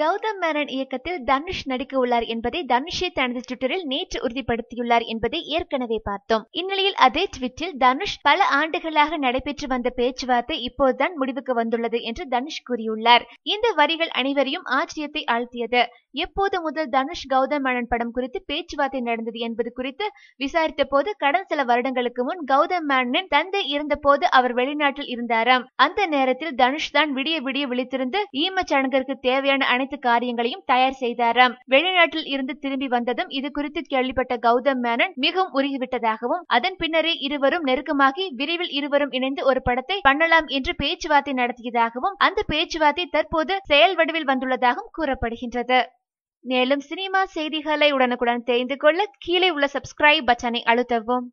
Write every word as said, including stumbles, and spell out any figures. கௌதம் மேனன் இயக்கத்தில் தனுஷ் நடிக்க உள்ளார் என்பதை தனுஷே தனது ட்விட்டரில் நேற்று உறுதிப்படுத்தியுள்ளார் என்பதை ஏற்கனவே பார்த்தோம். இந்நிலையில் அதே ட்விட்டில் தனுஷ் பல ஆண்டுகளாக நடைபெற்று வந்த பேச்சுவார்த்தை இப்போதுதான் முடிவுக்கு வந்துள்ளது என்று தனுஷ் கூறியுள்ளார். இந்த வரிகள் அனைவரையும் ஆச்சரியத்தை ஆழ்த்தியது. எப்போது முதல் தனுஷ் கௌதம் மேனன் படம் குறித்து பேச்சுவார்த்தை நடந்தது என்பது குறித்து விசாரித்த போது, கடந்த சில வருடங்களுக்கு முன் கௌதம் மேனனின் தந்தை இருந்தபோது அவர் வெளிநாட்டில் இருந்தாராம். அந்த நேரத்தில் தனுஷ் தான் விடிய விடிய விழித்திருந்து ஈமச்சடங்கிற்கு தேவையான அனைத்து காரியங்களையும் தயார் செய்தாராம். வெளிநாட்டில் இருந்து திரும்பி வந்ததும் இது குறித்து கேள்விப்பட்ட கௌதம் மேனன் மிகவும் உருகிவிட்டதாகவும், அதன் பின்னரே இருவரும் நெருக்கமாகி விரைவில் இருவரும் இணைந்து ஒரு படத்தை பண்ணலாம் என்று பேச்சுவார்த்தை நடத்தியதாகவும், அந்த பேச்சுவார்த்தை தற்போது செயல் வடிவில் வந்துள்ளதாகவும் கூறப்படுகின்றது. மேலும் சினிமா செய்திகளை உடனுக்குடன் தெரிந்து கொள்ள கீழே உள்ள சப்ஸ்கிரைப் பட்டனை அழுத்தவும்.